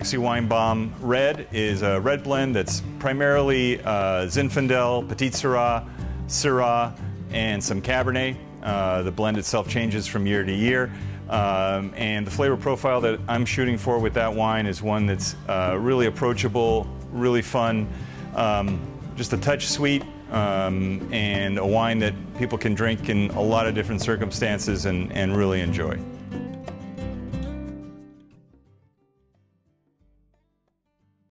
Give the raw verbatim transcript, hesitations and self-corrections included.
Sexy Wine Bomb Red is a red blend that's primarily uh, Zinfandel, Petit Syrah, Syrah, and some Cabernet. Uh, the blend itself changes from year to year. Um, and the flavor profile that I'm shooting for with that wine is one that's uh, really approachable, really fun, um, just a touch sweet, um, and a wine that people can drink in a lot of different circumstances and, and really enjoy.